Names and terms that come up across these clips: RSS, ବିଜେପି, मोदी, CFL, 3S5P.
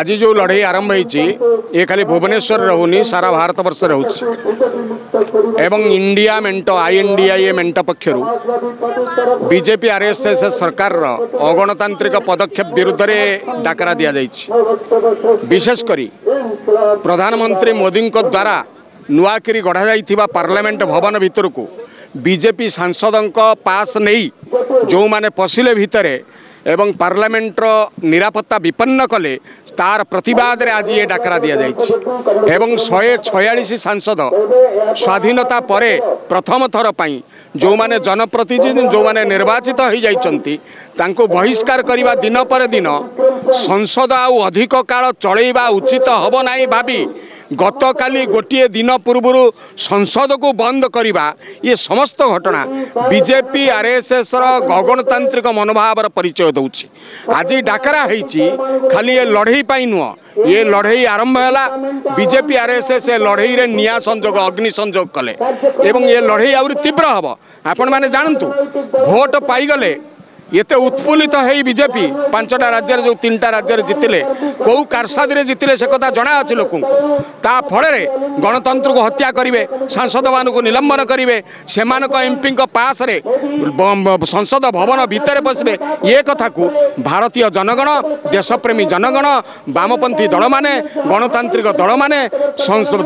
आज जो लड़ाई आरंभ होती ये खाली भुवनेश्वर रहूनी सारा भारत वर्ष रोचे एवं इंडिया मेंट INDIA मेंट पक्षर बीजेपी RSS सरकार अगणतांत्रिक पदक्षेप विरुद्ध में डाकरा दि जा विशेषकर प्रधानमंत्री मोदी द्वारा नुआकरी गढ़ा जाइथिबा पार्लियामेंट भवन भीतर को बीजेपी सांसदों का पास नहीं जो माने पशिले भितरे एवं पार्लियामेंट निरापत्ता विपन्न कले तार प्रतिवाद रे आज ये डाकरा दिया जाइछि एवं 146 सांसद स्वाधीनता परे प्रथम थर पई जो माने जनप्रतिनिधि जो माने निर्वाचित हो जाइछंती तांको बहिष्कार करिबा दिन पर दिन संसद आउ अधिक काल चलेबा उचित हबो नाही भाबी गत काली गोटे दिन पूर्व संसद को बंद करिबा ये समस्त घटना बीजेपी RSS गणतांत्रिक मनोभाव परिचय दौची आज डाकरा होईची खाली ये लड़ई पाई नुह ये लड़ई आरंभ हैला बीजेपी RSS लड़ई रे निया संजोग अग्नि संजोग कले एवं ये लड़ई आउरी तीव्र हबो आपण माने जानंतु भोट पाई गले ये उत्फुल्लित है बीजेपी पांचटा राज्य जो 3टा राज्य जीतिले कौ कारसादी में जीतिले से कथा जना अच्छी लोक फल गणतंत्र को हत्या करेंगे सांसद मानक निलंबन करेंगे से MP पास रे संसद भवन भितर पशे ये कथा को भारतीय जनगण देशप्रेमी जनगण वामपंथी दल मैने गणतांत्रिक दल मैने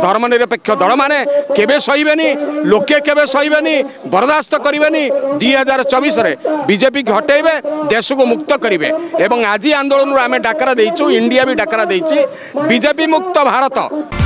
धर्मनिरपेक्ष दल मैने केबे सहिबेनी लोके केबे सहिबेनी बर्दाश्त करेनि 2024 बीजेपी घटे देश को मुक्त करेंगे एवं आज आंदोलन आम डाकरा देचु इंडिया भी डाकरा देची बीजेपी मुक्त भारत।